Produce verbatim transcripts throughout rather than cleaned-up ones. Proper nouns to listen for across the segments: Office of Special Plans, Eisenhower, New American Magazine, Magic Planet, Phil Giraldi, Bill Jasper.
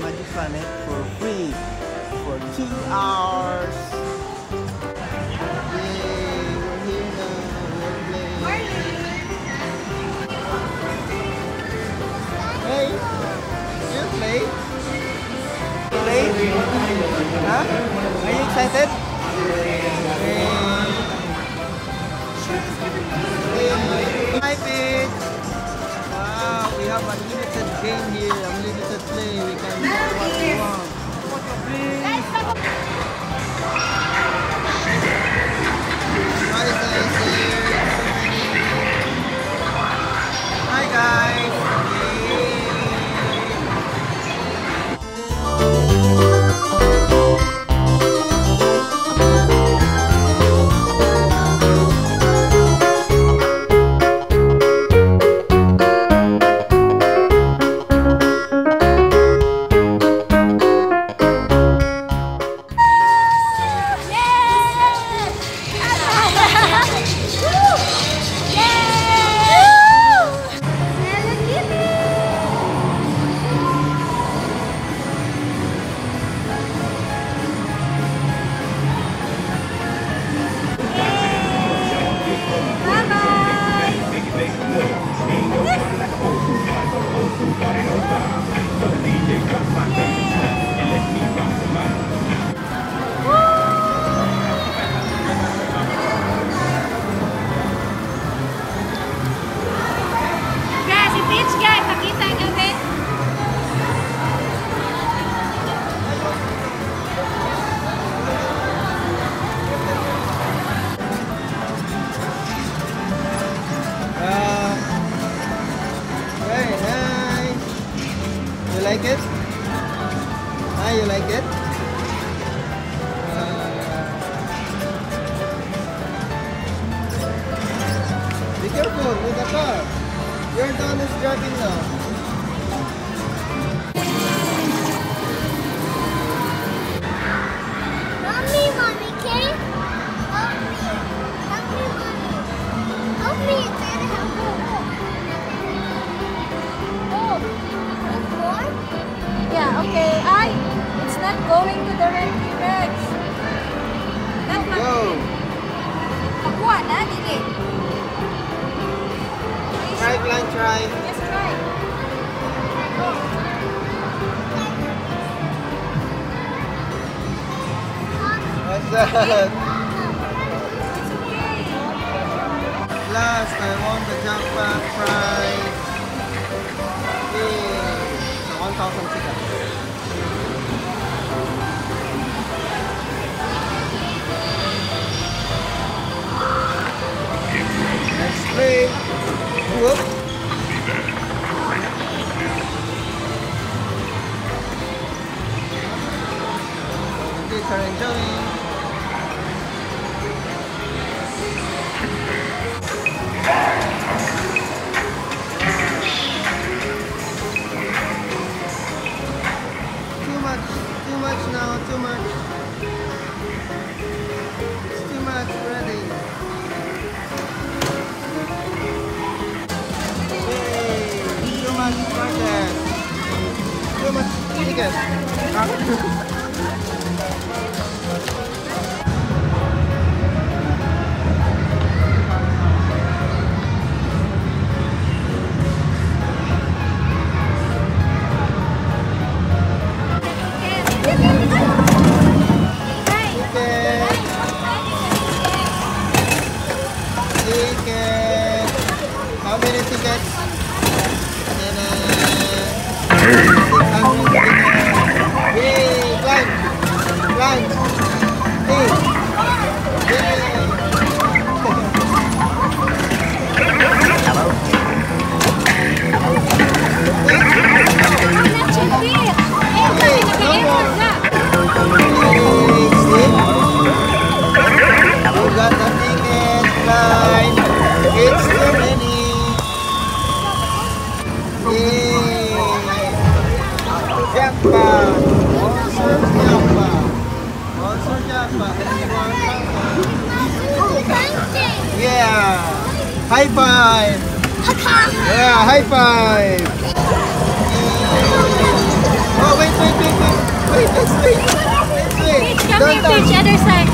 Magic Planet for free for two hours. Yay, we're here now. We're hey, you play? Play? Huh? Are you excited? Hey. Hi, Pete. Wow, we have unlimited game here, unlimited play. We can. You like it? Ah, you like it? Uh, be careful with the car. Your dog is driving now. Okay, I. It's not going to the rescue, Rex. That's my thing. Pakuha na, dili. Try, blind, try. Just try. Go. What's that? It's okay. Last, I want the jackpot prize. one thousand tickets. Whoop. Kids are enjoying. Too much, too much now, too much. It's too much already. Too much tickets. Tickets. How many tickets? Hello. High five! Yeah, high five! Oh, wait, wait, wait, wait! Wait, let's wait! Let's wait! Beach, come here, beach, other side!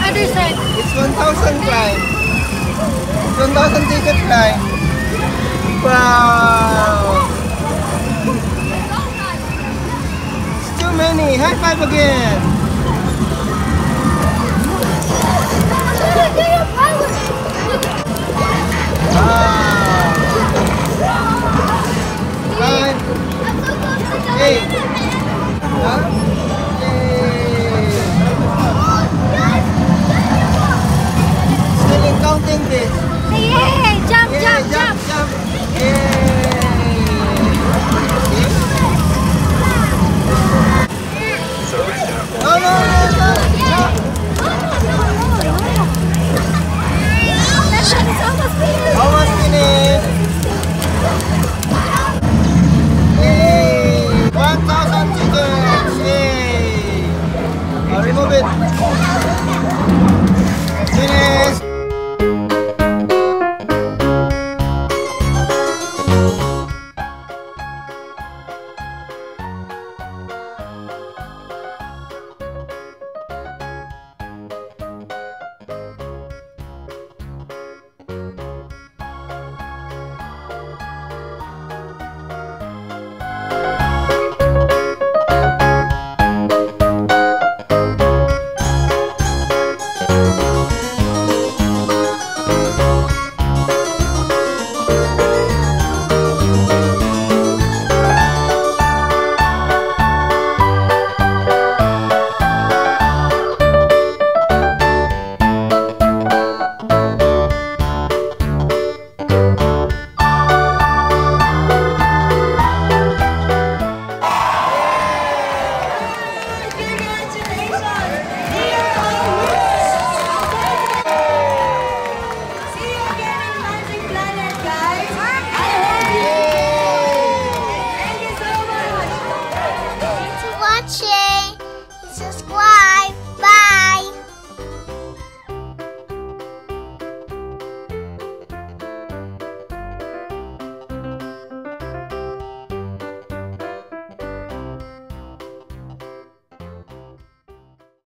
Other side! It's one thousand climb! It's one thousand ticket climb! Wow! It's too many! High five again! Ah!